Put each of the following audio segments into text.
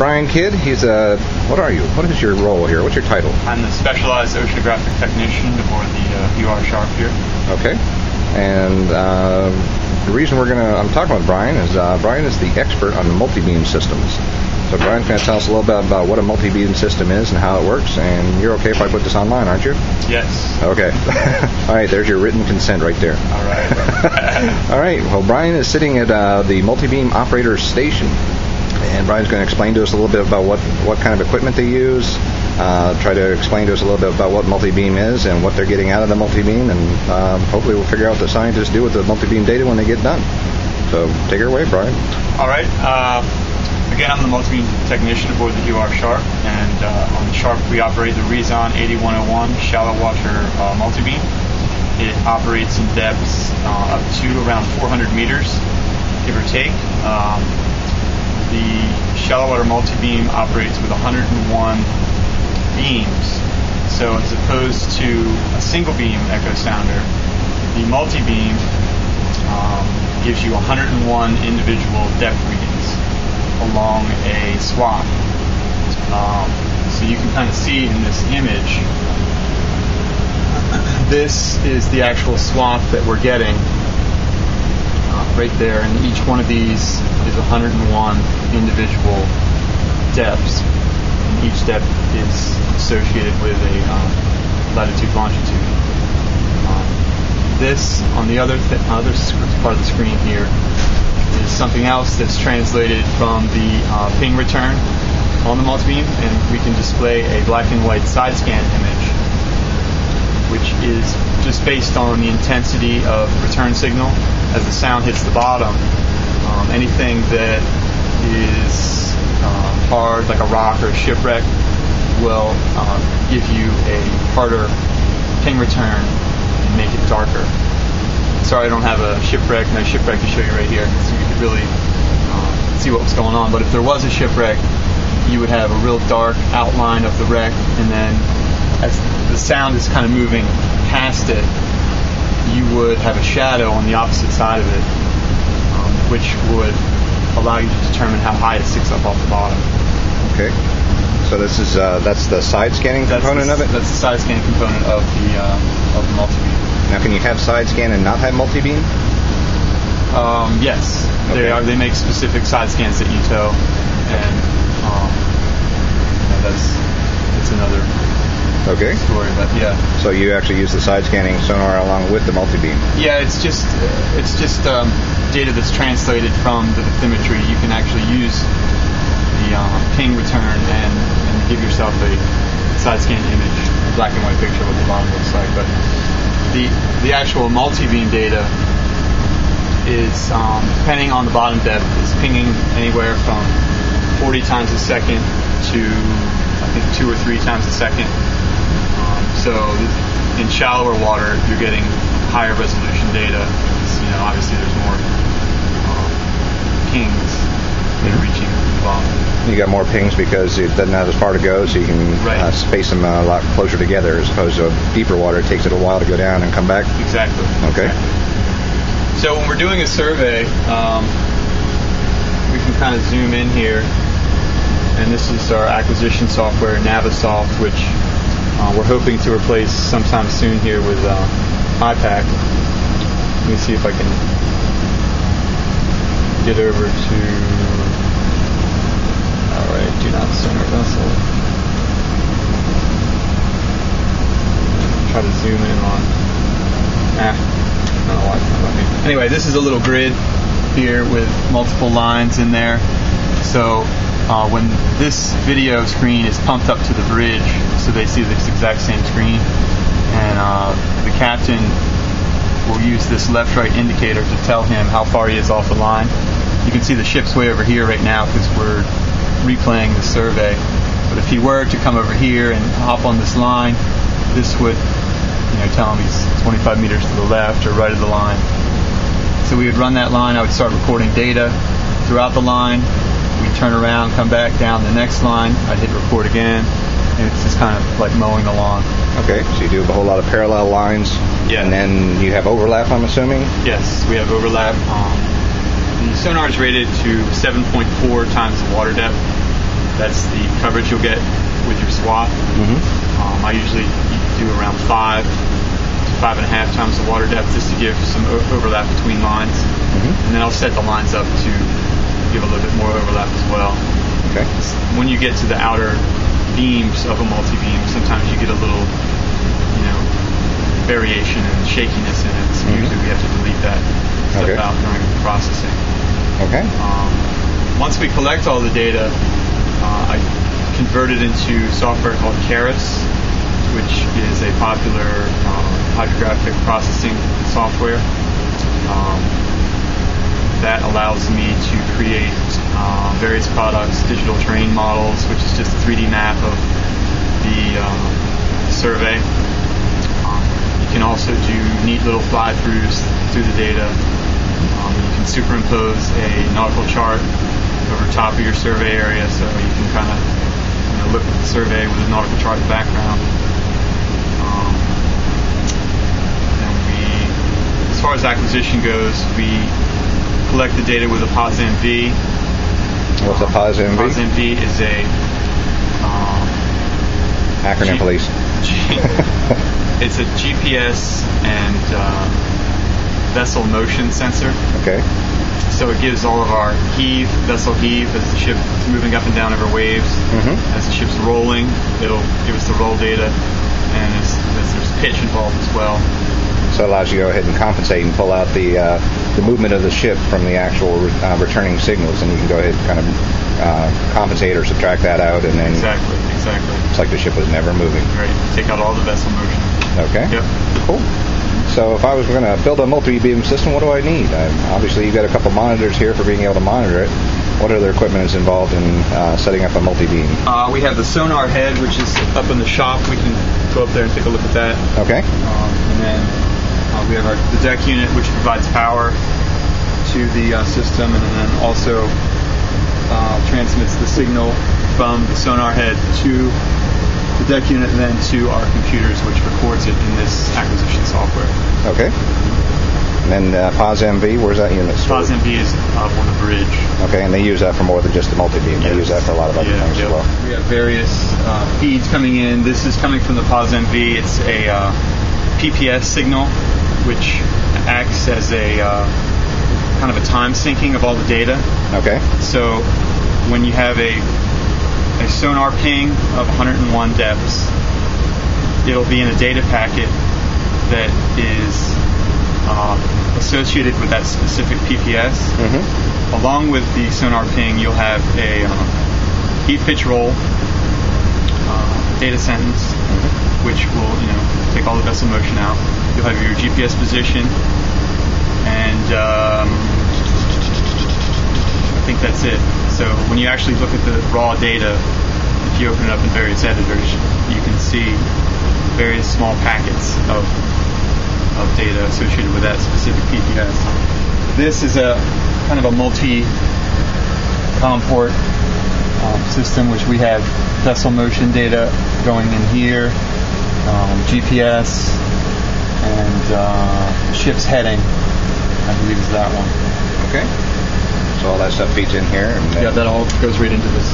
Brian Kidd. He's a, what is your role here? What's your title? I'm the specialized oceanographic technician for the UR Sharp here. Okay. And the reason I'm talking with Brian is Brian is the expert on multi-beam systems. So Brian's going to tell us a little bit about what a multi-beam system is and how it works. And you're okay if I put this online, aren't you? Yes. Okay. All right. There's your written consent right there. All right. All right. Well, Brian is sitting at the multi-beam operator station, and Brian's going to explain to us a little bit about what kind of equipment they use. Try to explain to us a little bit about what multi-beam is and what they're getting out of the multi-beam, and hopefully we'll figure out what the scientists do with the multi-beam data when they get done. So take it away, Brian. All right. Again, I'm the multi-beam technician aboard the UR Sharp, and on the Sharp we operate the Reson 8101 shallow water multi-beam. It operates in depths up to around 400 meters, give or take. The shallow water multi-beam operates with 101 beams. So as opposed to a single beam echo sounder, the multi-beam gives you 101 individual depth readings along a swath. So you can kind of see in this image, this is the actual swath that we're getting right there, and each one of these is 101 individual depths. And each depth is associated with a latitude, longitude. This, on the other part of the screen here, is something else that's translated from the ping return on the multibeam, and we can display a black and white side scan image, which is just based on the intensity of the return signal as the sound hits the bottom. Anything that is hard, like a rock or a shipwreck, will give you a harder ping return and make it darker. Sorry, I don't have a shipwreck, no shipwreck to show you right here, so you could really see what was going on. But if there was a shipwreck, you would have a real dark outline of the wreck, and then as the sound is kind of moving past it, you would have a shadow on the opposite side of it, which would allow you to determine how high it sticks up off the bottom. Okay. So this is that's the side scanning component of it. That's the side scanning component of the multi-beam. Now, can you have side scan and not have multi-beam? Yes. Okay. They make specific side scans that you tow, and that's another. Okay. Story, but yeah. So you actually use the side scanning sonar along with the multi-beam. Yeah, it's just data that's translated from the bathymetry. You can actually use the ping return and give yourself a side scan image, a black and white picture of what the bottom looks like. But the actual multi-beam data is depending on the bottom depth, is pinging anywhere from 40 times a second to I think 2 or 3 times a second. So in shallower water, you're getting higher resolution data. You know, obviously, there's more pings that are reaching the bottom. You got more pings because it doesn't have as far to go, so you can space them a lot closer together, as opposed to deeper water. It takes it a while to go down and come back. Exactly. Okay. Exactly. So when we're doing a survey, we can kind of zoom in here, and this is our acquisition software, Navisoft, which we're hoping to replace sometime soon here with IPAC. Let me see if I can get over to... Alright, do not center vessel. Try to zoom in on... I don't know why it's not working. Anyway, this is a little grid here with multiple lines in there. So when this video screen is pumped up to the bridge, so they see this exact same screen, and the captain will use this left-right indicator to tell him how far he is off the line. You can see the ship's way over here right now because we're replaying the survey. But if he were to come over here and hop on this line, this would, you know, tell him he's 25 meters to the left or right of the line. So we would run that line. I would start recording data throughout the line. We turn around, come back down the next line. I'd hit record again, and it's just kind of like mowing the lawn. Okay, so you do a whole lot of parallel lines, yeah. And then you have overlap, I'm assuming? Yes, we have overlap. The sonar is rated to 7.4 times the water depth, That's the coverage you'll get with your swath. Mm-hmm. I usually do around 5 to 5.5 times the water depth just to give some overlap between lines. Mm-hmm. And then I'll set the lines up to give a little bit more overlap as well. Okay. When you get to the outer beams of a multi-beam, sometimes you get a little, you know, variation and shakiness in it. So mm-hmm. usually we have to delete that stuff okay. out during processing. Okay. Once we collect all the data, I convert it into software called Keras, which is a popular hydrographic processing software. That allows me to create various products, digital terrain models, which is just a 3D map of the survey. You can also do neat little fly-throughs through the data. You can superimpose a nautical chart over top of your survey area, so you can kind of look at the survey with a nautical chart in the background. And we, as far as acquisition goes, we collect the data with a POS-MV. What's a POS-MV? POS-MV is a acronym, please. It's a GPS and vessel motion sensor. Okay. So it gives all of our heave, vessel heave, as the ship's moving up and down over waves. Mm-hmm. As the ship's rolling, it'll give us the roll data, and as there's pitch involved as well. So it allows you to go ahead and compensate and pull out the movement of the ship from the actual returning signals, and you can go ahead and kind of compensate or subtract that out, and then exactly. It's like the ship was never moving. Right. Take out all the vessel motion. Okay. Yep. Cool. So if I was going to build a multi-beam system, what do I need? Obviously, you've got a couple monitors here for being able to monitor it. What other equipment is involved in setting up a multi-beam? We have the sonar head, which is up in the shop. We can go up there and take a look at that. Okay. And then we have the deck unit, which provides power to the system, and then also transmits the signal from the sonar head to the deck unit, then to our computers, which records it in this acquisition software. Okay. And then POS-MV, where's that unit stored? POS-MV is up on the bridge. Okay, and they use that for more than just the multi-beam. Yes. They use that for a lot of other things as well. We have various feeds coming in. This is coming from the POS-MV. It's a PPS signal, which acts as a kind of a time syncing of all the data. Okay. So when you have a sonar ping of 101 depths, it'll be in a data packet that is associated with that specific PPS. Mm-hmm. Along with the sonar ping, you'll have a heave pitch roll data sentence, mm-hmm. which will take all the vessel motion out. You'll have your GPS position, and I think that's it. So when you actually look at the raw data, if you open it up in various editors, you can see various small packets of data associated with that specific PPS. This is a kind of a multi-com port system, which we have vessel motion data going in here, GPS, and ship's heading, I believe is that one. Okay. So all that stuff feeds in here. And yeah, that all goes right into this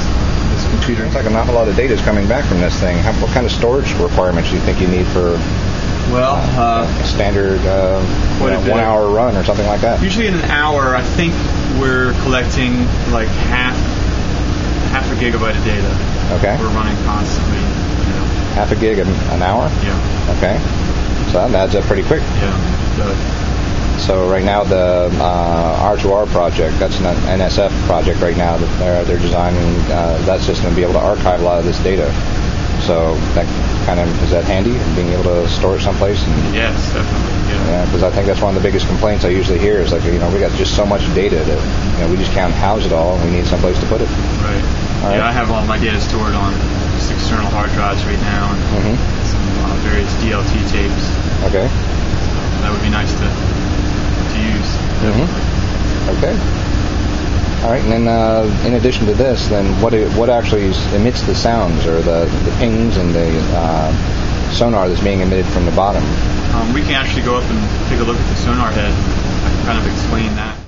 computer. It's like an awful lot of data is coming back from this thing. What kind of storage requirements do you think you need for a standard 1 hour run or something like that? Usually in an hour, I think we're collecting like half a gigabyte of data. Okay. We're running constantly. Half a gig an hour? Yeah. Okay. So that adds up pretty quick. Yeah, it does. So right now the R2R project, that's an NSF project right now, that they're designing that system to be able to archive a lot of this data. So that kind of, is that handy, being able to store it someplace? And, yes, definitely. Yeah, because I think that's one of the biggest complaints I usually hear is like, we got just so much data that we just can't house it all, and we need someplace to put it. Right. All right. I have all my data stored on just external hard drives right now, and mm-hmm. some various DLT tapes. Okay. So that would be nice to use. Mm-hmm. Okay. All right, and then in addition to this, then what actually emits the sounds or the pings and the sonar that's being emitted from the bottom? We can actually go up and take a look at the sonar head. I can kind of explain that.